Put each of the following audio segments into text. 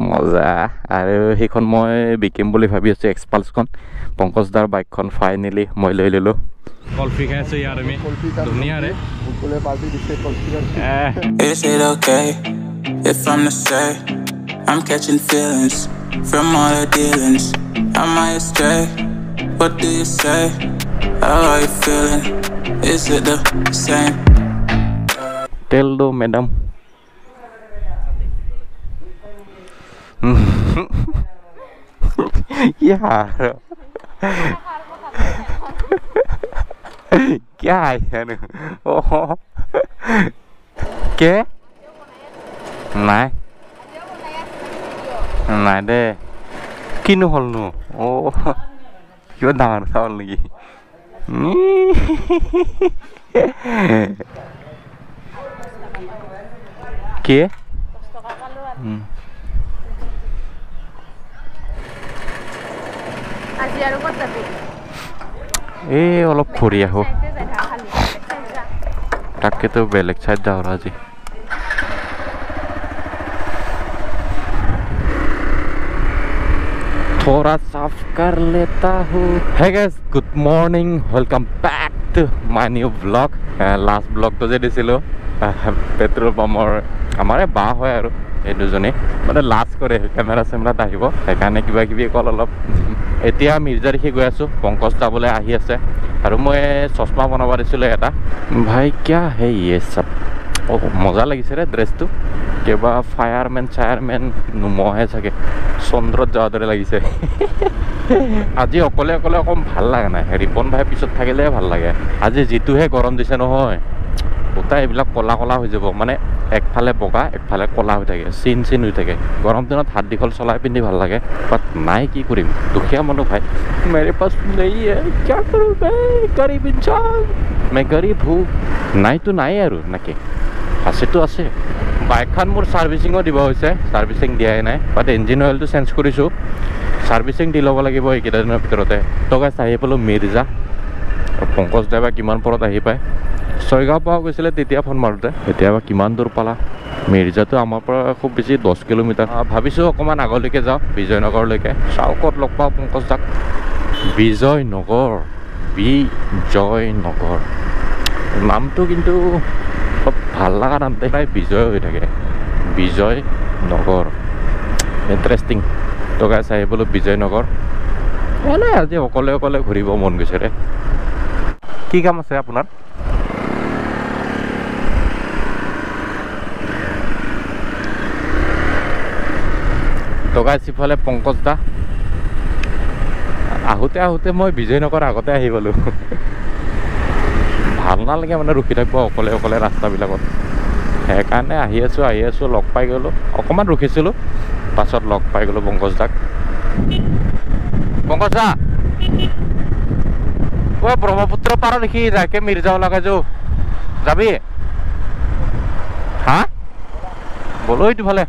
Moza, aru hikon moi bikim boli fabi asu expulse kon, Pankaj dar bike kon finally moi loi lolo. Confidence yaar ami, duniya re. Is it okay if I'm the same? I'm catching feelings from all the dealings. Am I astray? What do you say? How are you feeling? Is it the same? Tell do madam. यार क्या है ना ओह क्या नहीं नहीं दे किन्हों होलू ओह क्यों दान साल लगी क्या Eh, olok Korea ho. Tak itu belek saja orang sih. Thoda saaf kar leta hu. Hey guys, good morning. Welcome back to my new vlog. Last vlog tuh jadi silo. Petrol pamor. Amare bah ho ya ro. Itu jone. Mana last kore kamera semula tahibo. Karena kiba-kibi kalau olok. এতিয়া মির্জারিখে গৈ আছো পঙ্কজ দা বলে আহি আছে আৰু মই চশমা বনাব দিছিল এটা ভাই কিয়া হে ইয়ে সব ও মজা লাগিছে রে ড্রেসটো কেবা ফায়ারম্যান চায়ারম্যান নমহে থাকে চন্দ্ৰ যাদৰে লাগিছে আজি অকলে অকলে কম ভাল লাগা নাই ৰিপন ভাই পিছত থাকিলে ভাল লাগে আজি জিতু হে গৰম দিছে নহয় ওটা এইবিলাক কলা কলা হৈ যাব মানে একফালে বগা একফালে কলা হৈ থাকে সিন সিন হৈ থাকে গৰম দিনত হাত দিখল চলাই পিনি ভাল লাগে বাট নাই কি কৰিম দুখিয়া মানুহ ভাই মেৰে পাছ নাই হে কি কৰো বে গৰীব ইনসান মই গৰীব হু নাই তো নাই আৰু নাকি আছে তো আছে বাইকখন মোৰ সাৰ্ভিসিং দিব হৈছে সাৰ্ভিসিং দিয়াই নাই বাট ইঞ্জিন অইলটো চেঞ্জ কৰিছো সাৰ্ভিসিং দি লব লাগিব এইকেইটা দিনৰ ভিতৰতে তো গাইস আহি পলো মিৰ্জা পঙ্কজ দেৱা কিমান পৰত আহি পায় Soalnya apa aku selalu tiap phone marutnya, tiap kali mandor pala, Mirza tuh ama pura aku bisa 10 kilometer. Habis itu aku mana agak lagi jauh, Bijoynagor lagi. Saukor lokpa pungkas tak, Bijoynagor. Nam tuh kintu, bhala kan nanti kayak Bijoy udah kayak, Bijoynagor. Interesting. Tuh guys saya belum Bijoynagor. Enak aja, kalau gurih bangun gitu deh. Kika mas saya punar. তো guys ইফালে পঙ্কজ দা আহুতে আহুতে মই বিজয়নগৰ আগতে আহি গলো ভাল নালাগে মানে ৰখি থাকিব অকলে অকলে ৰাস্তা বিলাকত হেকানে আহি আছো লগ পাই গলো অকমান ৰখিছিলো পাছত লগ পাই গলো পঙ্কজ দাক পঙ্কজ দা ও ব্ৰহ্মপুত্ৰ পাৰ দেখি যাকে মিৰ্জা লাগাই যো যাবি হা বলই তো ভালে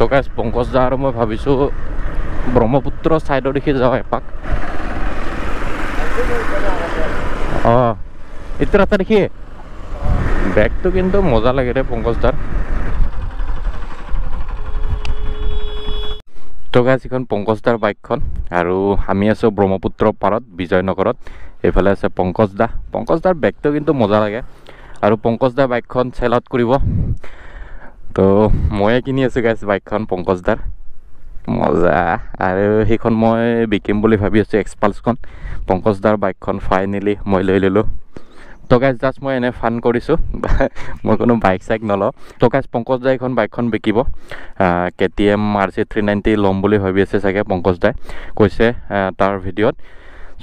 तो गाइस पंकज दा आरो म भाबिसो ब्रह्मपुत्र साइड देखि जाव एपाक आ इतरा त देखि बैक तो किंतु मजा लागे रे पंकज दा तो गाइस इखन पंकज दा बाइक खन आरो हामी आसो ब्रह्मपुत्र पारत विजयनगरत एफाले आसे पंकज दा बैक तो किंतु मजा लागे आरो पंकज दा बाइक खन सेलआउट करिवो तो मोया किनी आसे गाइस बाइक खन पंकज दार मजा आरो हिखन मय बिकिम बोली भाबि आसे एक्सपल्स खन पंकज दार बाइक खन फाइनली मय लय ललो तो गाइस जस्ट मय एने फन करिसो मय कोनो बाइक साइक नलो तो गाइस पंकज दाय खन बाइक खन बिकिबो केटीएम आरसी 390 लम बोली भाबि आसे सागे पंकज दाय कइसे तार भिडियोत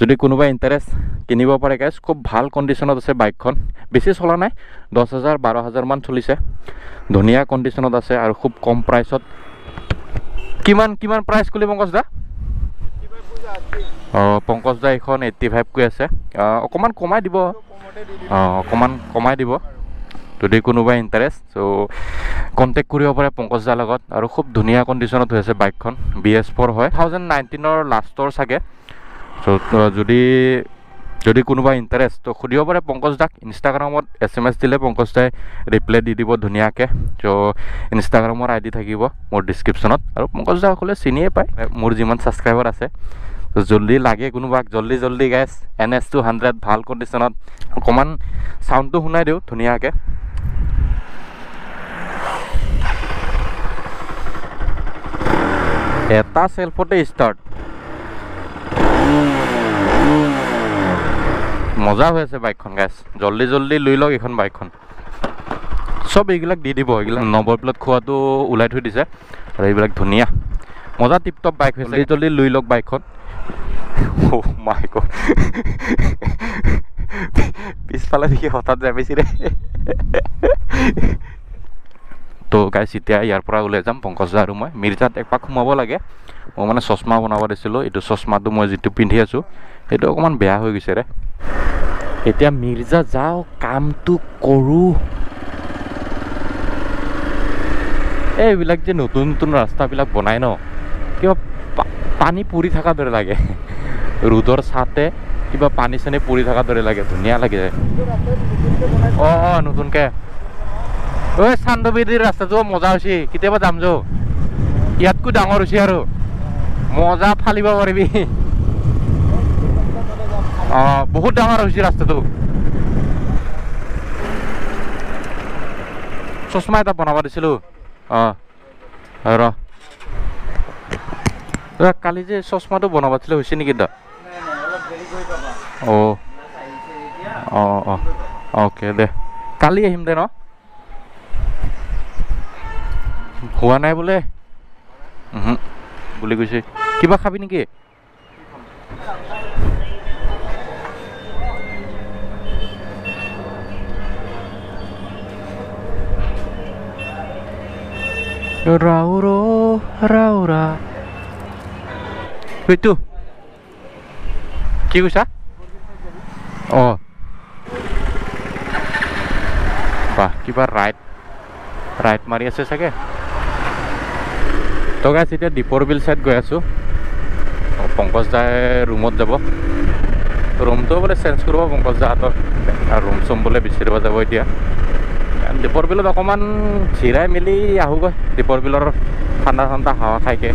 যদি কোনোবা ইন্টারেস্ট কিনিব পারে গাইস খুব ভাল কন্ডিশনত আছে বাইকখন বেছি চলা নাই 10000 12000 মান চলিছে ধুনিয়া কন্ডিশনত আছে আৰু খুব কম প্ৰাইছত কিমান কিমান প্ৰাইস কলি পঙ্কজ দা অ পঙ্কজ দা এখন 85 কৈ আছে অকমান কমাই দিব অকমান কমাই দিব যদি কোনোবা ইন্টারেস্ট সো কন্টাক্ট কৰিব পাৰে পঙ্কজ দা লগত আৰু খুব ধুনিয়া কন্ডিশনত হৈ আছে বাইকখন BS4 হয় 2019 ৰ লাষ্টৰ সাগে So, jadi যদি কোনোবা ইন্টারেস্ট তো খুদিও পারে পঙ্কজ দাক ইনস্টাগ্রামত এসএমএস দিলে পঙ্কজ দাই রিপ্লাই দি দিব ধুনিয়াকে। তো ইনস্টাগ্ৰামৰ আইডি থাকিব মোৰ ডেসক্ৰিপচনত আৰু পঙ্কজ দা কলে চিনিয়ে পায় মোৰ যিমান সাবস্ক্রাইবার আছে। তো জলদি লাগে কোনোবাক জলদি জলদি গাইস NS200 ভাল কন্ডিশনত কমান সাউন্ডটো শুনাই দিও ধুনিয়াকে। এটা সেলফতে স্টার্ট মজা হয়েছে বাইকখন গাইস, জলদি জলদি লই লওক এখন বাইকখন। সব এইগুলা দি দিব, এইগুলা নম্বর প্লেট খোয়াটো উলাই থৈ দিছে আর এইগুলা ধুনিয়া মজা টিপটপ বাইক হয়েছে। জলদি জলদি লই লওক বাইকখন। ও মাই গড, পিছফালে দিকে হঠাৎ যাবিছি রে। তো গাইস এতিয়া ইয়াৰ পৰা উলাই যাম পঙ্কজ দা আৰু মই মিৰ্জাত এক পাক সোমাব লাগে। মই মানে চশমা বনাব দিছিলো, এইটো চশমাটো মই যেটো পিন্ধি আছো সেইটো অকমান বেয়া হৈ গৈছে ৰে। এতিয়া মিৰ্জা যাও কামটো কৰো। এইবিলাক যে নতুন নতুন ৰাস্তাবিলাক বনাই ন, কিবা পানী পুৰি থকা দৰে লাগে, ৰ'দৰ ছাতে কিবা পানী চানি পুৰি থকা দৰে লাগে, ধুনীয়া লাগে। অ অ নতুনকে ঐ চান্দবিৰিৰ ৰাস্তাটো মজা হৈছে, কেতিয়াবা যাম যো, ইয়াতকো ডাঙৰ হৈছে আৰু মজা ফালিব পাৰিবি। বহুত ডাঙৰ হৈছে ৰাস্তাটো। চশমা এটা বনাব দিছিলোঁ, কালি যে চশমাটো বনাব দিছিলে হৈছে নেকি দা? অঁ অঁ অঁ অ'কে দে, কালি আহিম দে ন। হোৱা নাই বোলে বুলি কৈছে। কিবা খাবি নেকি? Rauro, Raura. Itu. Ki kusa? Oh. Wah, kibar right. Right mari ase sage. To guys, eta Dipor Bill side goi asu. Pankaj dai roomot jabo. Room to bole sense korbo Pankaj da ator. Ar room som bole bisirba jabo etia. Dipor Bill অকমান জিরাই মিলি আহুগৈ দীপৰ বিলৰ ঠাণ্ডা ঠাণ্ডা হাৱা খাইকে।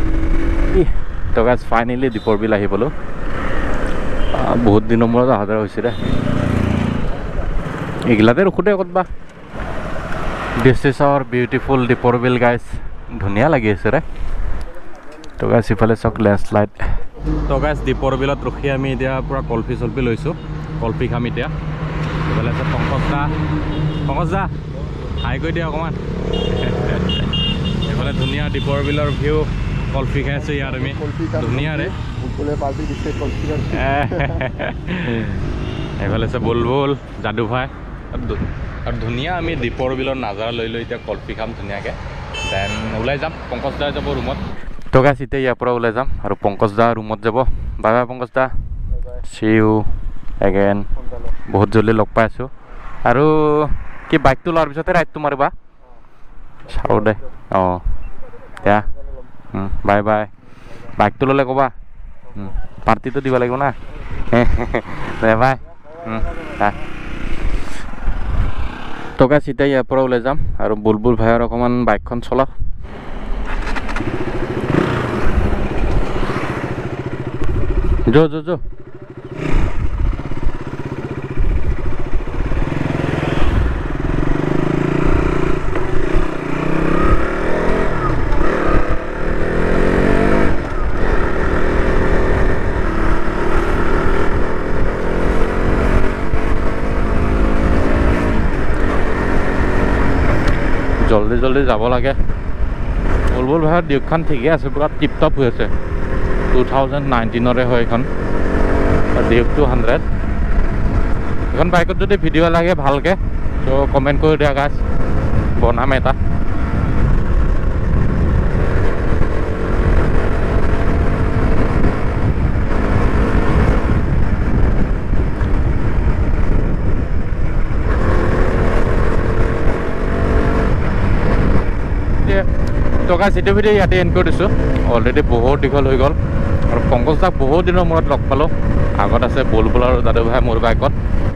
তো guys finally দীপৰ বিল আহি পালোঁ, বহুত দিনৰ মূৰত অহা যোৱা হৈছিলে। এইগিলাতে ৰখোঁতে ক'তবা দিছ ইজ আৱাৰ বিউটিফুল দীপৰ বিল গাইজ, ধুনীয়া লাগি আছে ৰে। তো গাইজ ইফালে চাওক লেণ্ডশ্লাইড। তো গাইজ দীপৰ বিলত ৰখি আমি এতিয়া পূৰা কলফি চলফি লৈছোঁ, কলফি খাম এতিয়া। এইফালে আছে পংকজ দা। পংকজ দা হাই কৰি দিয়া অকণমান। এইফালে ধুনীয়া দীপৰ বিলৰ ভিউ, কলফি খাই আছোঁ ইয়াত আমি, ধুনীয়া ৰে। এইফালে আছে বুলবুল যাদু ভাই আৰু ধুনীয়া। আমি দীপৰ বিলৰ নাজাৰা লৈ লৈ এতিয়া কলফি খাম ধুনীয়াকৈ, দেন ওলাই যাম। পংকজ দা যাব ৰুমত। তো গাইজ এতিয়া ইয়াৰ পৰা ওলাই যাম আৰু পংকজ দা ৰুমত যাব। Bye bye Pankaj da, see you again. বহুত জলদি লগ পাই আছোঁ। আৰু কি বাইকটো লোৱাৰ পিছতে ৰাইডটো মাৰিবা চাওঁ দে। অঁ দিয়া, বাই বাই। বাইকটো ল'লে ক'বা, পাৰ্টিটো দিব লাগিব না। বাই। টকা চিতা ইয়াৰ পৰা ওলাই যাম আৰু বুলবুল ভাইৰ অকণমান বাইকখন চলাওক। যো যো যো জলদি জলদি যাব লাগে। বুলবুল ভাইৰ ডিউকখন ঠিকে আছে, পুৰা টিপটপ হৈ আছে। 2019ৰে হয় এইখন ডিউক 200। এইখন বাইকত যদি ভিডিঅ' লাগে ভালকৈ তো কমেণ্ট কৰি দিয়া গাইজ, বনাম এটা। तो गाइस इते भिडियो याते एंड कर दिसो ऑलरेडी बहुत दिखल होय गल और पंकज दा बहुत दिन मोर लग पालो आगत आसे बोल बोलर दादू भाई मोर बाइकत